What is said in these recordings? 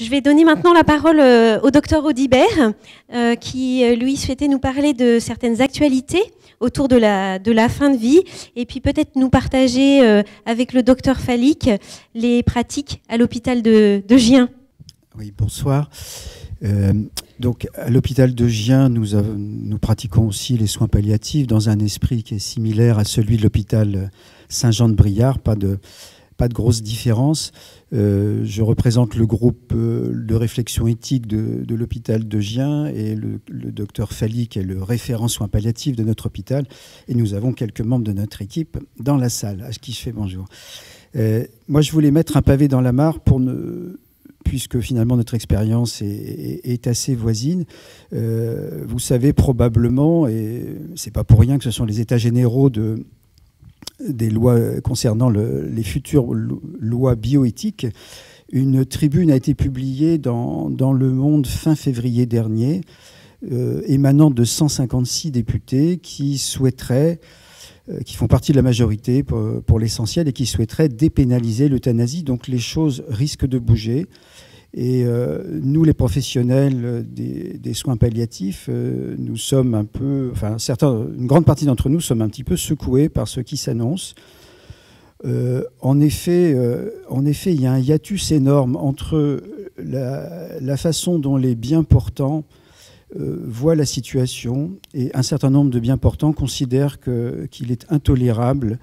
Je vais donner maintenant la parole au docteur Audibert, qui lui souhaitait nous parler de certaines actualités autour de la fin de vie, et puis peut-être nous partager avec le docteur Fallick les pratiques à l'hôpital de Gien. Oui, bonsoir. Donc à l'hôpital de Gien, nous pratiquons aussi les soins palliatifs dans un esprit qui est similaire à celui de l'hôpital Saint-Jean-de-Briard, pas de grosse différence. Je représente le groupe de réflexion éthique de l'hôpital de Gien, et le docteur Fallick est le référent soins palliatifs de notre hôpital, et nous avons quelques membres de notre équipe dans la salle, à qui je fais bonjour. Moi, je voulais mettre un pavé dans la mare puisque finalement notre expérience est assez voisine. Vous savez probablement, et c'est pas pour rien que ce sont les états généraux des lois concernant les futures lois bioéthiques, une tribune a été publiée dans Le Monde fin février dernier, émanant de 156 députés qui font partie de la majorité pour l'essentiel, et qui souhaiteraient dépénaliser l'euthanasie. Donc les choses risquent de bouger. Et nous, les professionnels des soins palliatifs, nous sommes un peu, enfin une grande partie d'entre nous sommes un petit peu secoués par ce qui s'annonce. En effet, il y a un hiatus énorme entre la façon dont les bien portants voient la situation, et un certain nombre de bien portants considèrent qu'il est intolérable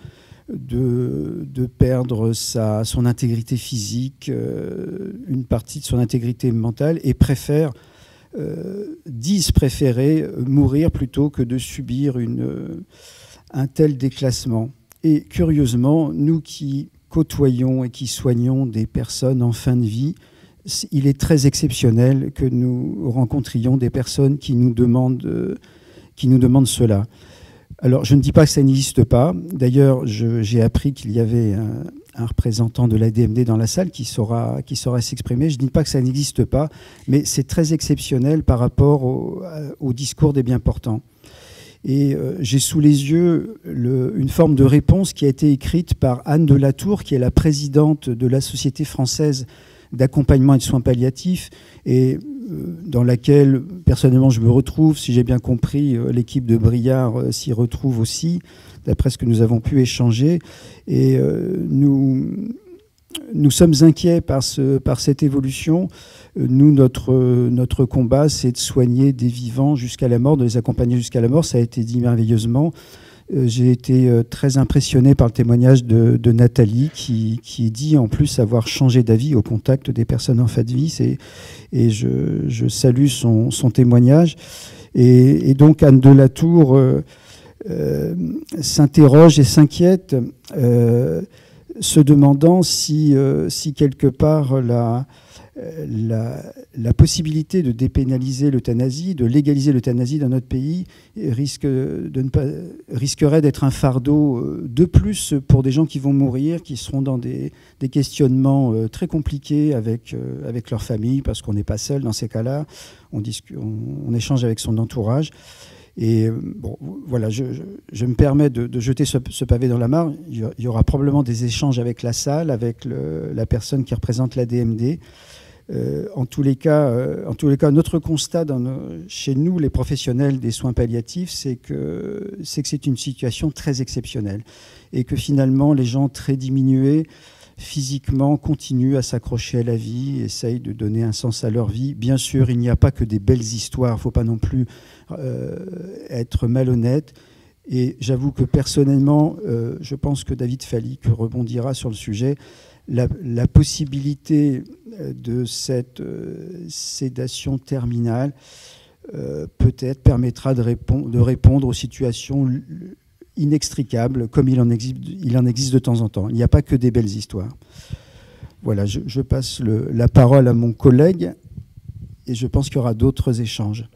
de perdre son intégrité physique, une partie de son intégrité mentale, et disent préférer mourir plutôt que de subir un tel déclassement. Et curieusement, nous qui côtoyons et qui soignons des personnes en fin de vie, il est très exceptionnel que nous rencontrions des personnes qui nous demandent cela. Alors, je ne dis pas que ça n'existe pas. D'ailleurs, j'ai appris qu'il y avait un représentant de l'ADMD dans la salle qui saura s'exprimer. Je ne dis pas que ça n'existe pas, mais c'est très exceptionnel par rapport au discours des bien portants. Et j'ai sous les yeux une forme de réponse qui a été écrite par Anne de Latour, qui est la présidente de la Société française d'accompagnement et de soins palliatifs, et dans laquelle, personnellement, je me retrouve. Si j'ai bien compris, l'équipe de Briare s'y retrouve aussi, d'après ce que nous avons pu échanger. Et nous sommes inquiets par cette évolution. Nous, notre combat, c'est de soigner des vivants jusqu'à la mort, de les accompagner jusqu'à la mort. Ça a été dit merveilleusement. J'ai été très impressionné par le témoignage de Nathalie, qui dit en plus avoir changé d'avis au contact des personnes en fin de vie. Et je salue son témoignage. Et donc Anne de Latour s'interroge et s'inquiète, se demandant si quelque part la possibilité de dépénaliser l'euthanasie, de légaliser l'euthanasie dans notre pays risquerait d'être un fardeau de plus pour des gens qui vont mourir, qui seront dans des questionnements très compliqués avec leur famille, parce qu'on n'est pas seul dans ces cas-là, on échange avec son entourage. Et bon, voilà, je me permets de jeter ce pavé dans la mare. Il y aura probablement des échanges avec la salle, avec la personne qui représente l'ADMD. En tous les cas, notre constat chez nous, les professionnels des soins palliatifs, c'est que c'est une situation très exceptionnelle, et que finalement, les gens très diminués physiquement continuent à s'accrocher à la vie, essayent de donner un sens à leur vie. Bien sûr, il n'y a pas que des belles histoires, il ne faut pas non plus être malhonnête. Et j'avoue que personnellement, je pense que David Fallick rebondira sur le sujet. La possibilité de cette sédation terminale peut-être permettra de répondre aux situations inextricables, comme il en existe de temps en temps. Il n'y a pas que des belles histoires. Voilà, je passe la parole à mon collègue, et je pense qu'il y aura d'autres échanges.